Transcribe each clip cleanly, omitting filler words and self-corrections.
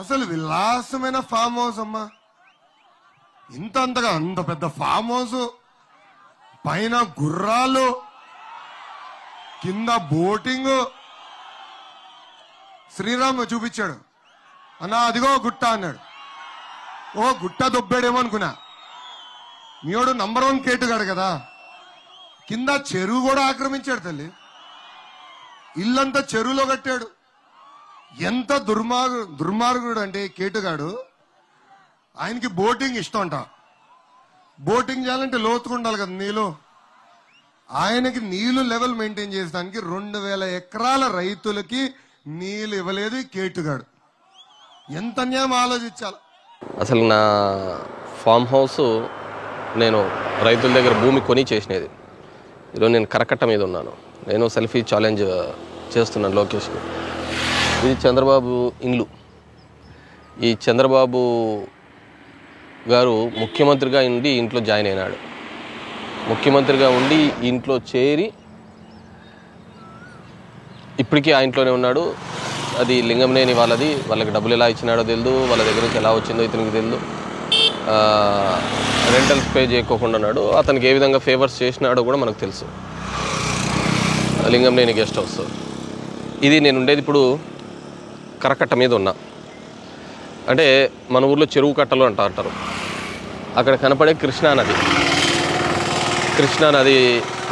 అసలు విలాసమైన farm house అమ్మా, ఇంత అంతగా అంత పెద్ద ఫామ్ హౌస్, పైన గుర్రాలు, కింద బోటింగ్. శ్రీరామ్ చూపించాడు, అన్నా అదిగో గుట్ట అన్నాడు. ఓ గుట్ట దొబ్బాడేమో అనుకున్నా, మీడు #1 కేటుగాడు కదా. కింద చెరువు కూడా ఆక్రమించాడు తల్లి, ఇల్లంతా చెరువులో కట్టాడు. ఎంత దుర్మార్గుడు అంటే కేటుగాడు. ఆయనకి బోటింగ్ ఇష్టం అంట, బోటింగ్ చేయాలంటే లోతుకు ఉండాలి కదా నీళ్ళు. ఆయనకి నీళ్లు లెవెల్ మెయింటైన్ చేయడానికి 2000 ఎకరాల రైతులకి నీళ్ళు ఇవ్వలేదు కేటుగాడు. ఎంత అన్యాయం ఆలోచించాలి. అసలు నా ఫామ్ హౌస్ నేను రైతుల దగ్గర భూమి కొని చేసినది. ఈరోజు నేను కరకట్ట మీద ఉన్నాను, నేను సెల్ఫీ ఛాలెంజ్ చేస్తున్నాను లోకేష్కి. ఇది చంద్రబాబు ఇల్లు. ఈ చంద్రబాబు గారు ముఖ్యమంత్రిగా ఉండి ఇంట్లో జాయిన్ అయినాడు. ముఖ్యమంత్రిగా ఉండి ఇంట్లో చేరి ఇప్పటికీ ఆ ఇంట్లోనే ఉన్నాడు. అది లింగంనేని వాళ్ళది, వాళ్ళకి డబ్బులు ఎలా ఇచ్చినాడో తెలియదు, వాళ్ళ దగ్గర నుంచి ఎలా వచ్చిందో ఇతనికి తెలియదు. రెంటల్స్ పే చేయకోకుండా ఉన్నాడు. అతనికి ఏ విధంగా ఫేవర్స్ చేసినాడో కూడా మనకు తెలుసు. లింగంనేని గెస్ట్ హౌస్ ఇది. నేను ఉండేది ఇప్పుడు కరకట్ట మీద ఉన్నా. అంటే మన ఊర్లో చెరువు కట్టలు అంటారు. అక్కడ కనపడే కృష్ణానది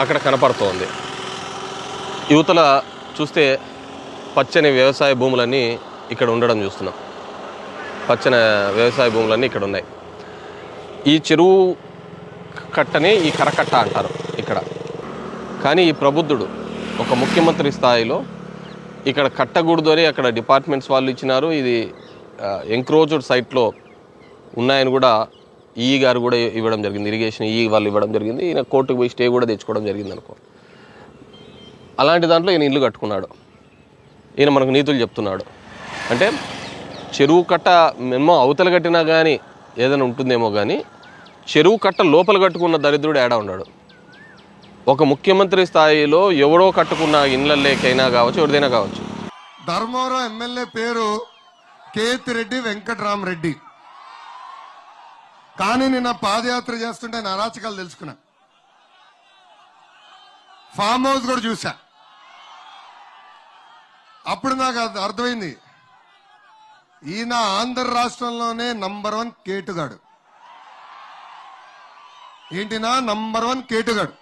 అక్కడ కనపడుతోంది. యువతల చూస్తే పచ్చని వ్యవసాయ భూములన్నీ ఇక్కడ ఉండడం చూస్తున్నాం. పచ్చని వ్యవసాయ భూములన్నీ ఇక్కడ ఉన్నాయి. ఈ చెరువు కట్టనే ఈ కరకట్ట అంటారు ఇక్కడ. కానీ ఈ ప్రబుద్ధుడు ఒక ముఖ్యమంత్రి స్థాయిలో ఇక్కడ కట్టకూడదని అక్కడ డిపార్ట్మెంట్స్ వాళ్ళు ఇచ్చినారు. ఇది ఎంక్రోజ్డ్ సైట్లో ఉన్నాయని కూడా ఈఈ గారు కూడా ఇవ్వడం జరిగింది, ఇరిగేషన్ ఈఈ వాళ్ళు ఇవ్వడం జరిగింది. ఈయన కోర్టుకు పోయి స్టే కూడా తెచ్చుకోవడం జరిగింది అనుకో. అలాంటి దాంట్లో ఈయన ఇల్లు కట్టుకున్నాడు. ఈయన మనకు నీతులు చెప్తున్నాడు. అంటే చెరువు కట్ట మేము అవతల కట్టినా కానీ ఏదైనా ఉంటుందేమో, కానీ చెరువు కట్ట లోపల కట్టుకున్న దరిద్రుడు ఏడా ఉన్నాడు. ఒక ముఖ్యమంత్రి స్థాయిలో ఎవడో కట్టుకున్న ఇళ్ళల్లోకైనా కావచ్చు, ఎవరిదైనా కావచ్చు. ధర్మవరం ఎమ్మెల్యే పేరు కేతిరెడ్డి వెంకటరామరెడ్డి. కానీ నిన్న పాదయాత్ర చేస్తుంటే ఆయన అరాచకాలు తెలుసుకున్నా, ఫామ్ హౌస్ కూడా చూసా. అప్పుడు నాకు అర్థమైంది, ఈయన ఆంధ్ర రాష్ట్రంలోనే #1 కేటుగాడు. ఏంటినా #1 కేటుగాడు.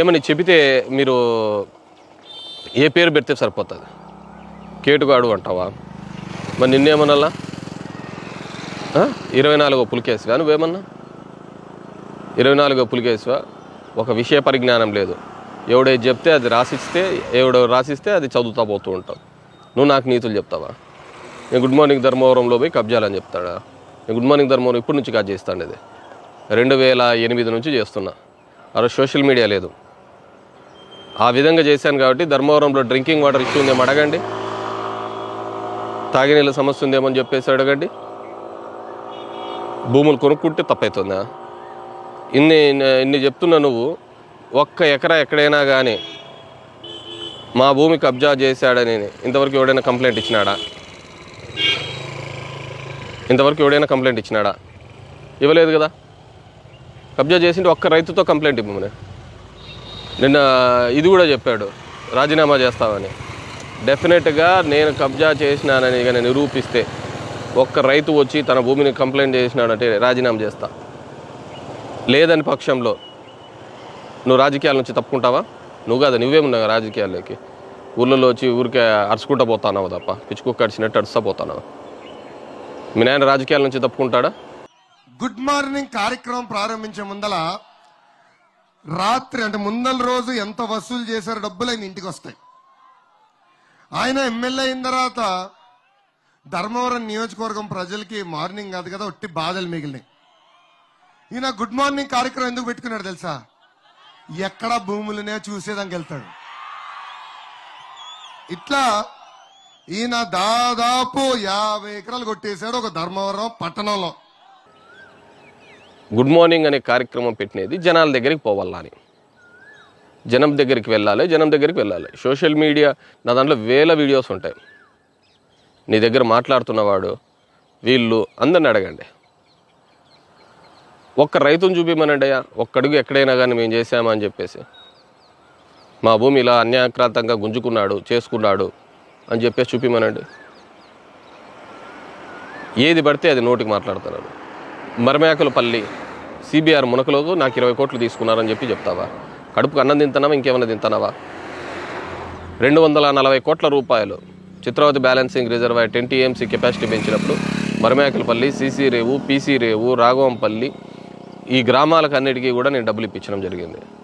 ఏమని చెబితే మీరు ఏ పేరు పెడితే సరిపోతుంది? కేటుగాడు అంటావా? మరి నిన్నేమన్నా 24 పులికేసువా? నువ్వేమన్నా 24 పులికేసువా? ఒక విషయ పరిజ్ఞానం లేదు. ఎవడే చెప్తే అది రాసిస్తే, అది చదువుతా పోతూ ఉంటావు. నువ్వు నాకు నీతులు చెప్తావా? నేను గుడ్ మార్నింగ్ ధర్మవరంలో పోయి కబ్జాలని చెప్తాడా? నేను గుడ్ మార్నింగ్ ధర్మవరం ఇప్పటి నుంచి కాదు చేస్తాను. ఇది 2008 నుంచి చేస్తున్నా. అరే సోషల్ మీడియా లేదు. ఆ విధంగా చేశాను కాబట్టి ధర్మవరంలో డ్రింకింగ్ వాటర్ ఇష్యూ ఉందేమో అడగండి, తాగినీళ్ళ సమస్య ఉందేమో అని చెప్పేసి అడగండి. భూములు కొనుక్కుంటే తప్పవుతుందా? ఇన్ని చెప్తున్నా, నువ్వు 1 ఎకరా ఎక్కడైనా కానీ మా భూమి కబ్జా చేశాడని ఇంతవరకు ఎవడైనా కంప్లైంట్ ఇచ్చినాడా? ఇవ్వలేదు కదా. కబ్జా చేసింటే 1 రైతుతో కంప్లైంట్ ఇవ్వమని. నిన్న ఇది కూడా చెప్పాడు, రాజీనామా చేస్తావని. డెఫినెట్గా నేను కబ్జా చేసినానని కానీ నిరూపిస్తే 1 రైతు వచ్చి తన భూమిని కంప్లైంట్ చేసినాడంటే రాజీనామా చేస్తా. లేదని పక్షంలో నువ్వు రాజకీయాల నుంచి తప్పుకుంటావా? నువ్వు కాదు, నువ్వేమున్నావు రాజకీయాల్లోకి. ఊళ్ళలో వచ్చి ఊరికే అరుచుకుంటా పోతానావు తప్ప, పిచ్చుకుక్క అడిచినట్టు అరుస్తా పోతానావు. మీ నాయన రాజకీయాల నుంచి తప్పుకుంటాడా? గుడ్ మార్నింగ్ కార్యక్రమం ప్రారంభించే ముందల రాత్రి అంటే ముందల రోజు ఎంత వసూలు చేశారో డబ్బులు ఆయన ఇంటికి వస్తాయి. ఆయన ఎమ్మెల్యే అయిన తర్వాత ధర్మవరం నియోజకవర్గం ప్రజలకి మార్నింగ్ కాదు కదా, ఒట్టి బాధలు మిగిలినాయి. ఈయన గుడ్ మార్నింగ్ కార్యక్రమం ఎందుకు పెట్టుకున్నాడు తెలుసా? ఎక్కడ భూములనే చూసేదానికి వెళ్తాడు. ఇట్లా ఈయన దాదాపు 50 ఎకరాలు కొట్టేశాడు ఒక ధర్మవరం పట్టణంలో. గుడ్ మార్నింగ్ అనే కార్యక్రమం పెట్టినది జనాల దగ్గరికి పోవాలని. జనం దగ్గరికి వెళ్ళాలి. సోషల్ మీడియా నా దాంట్లో 1000 వీడియోస్ ఉంటాయి. నీ దగ్గర మాట్లాడుతున్నవాడు వీళ్ళు అందరిని అడగండి. ఒక్క రైతును చూపిమనండియా, ఒక్కడుగు ఎక్కడైనా కానీ మేము చేసామని చెప్పేసి మా భూమి ఇలా అన్యాక్రాంతంగా గుంజుకున్నాడు చేసుకున్నాడు అని చెప్పేసి చూపిమనండి. ఏది పడితే అది నోటికి మాట్లాడుతున్నారు. మరమేకలపల్లి CBR మునకలోకు నాకు 20 కోట్లు తీసుకున్నారని చెప్పి చెప్తావా? కడుపుకు అన్నం తింటున్నావా, ఇంకేమన్నా తింటున్నావా? 240 కోట్ల రూపాయలు Chitravathi balancing reservoir 20 AMC capacity పెంచినప్పుడు మరమేకలపల్లి, CC రేవు, PC రేవు, రాఘవంపల్లి ఈ గ్రామాలకు అన్నిటికీ కూడా నేను డబ్బులు ఇప్పించడం జరిగింది.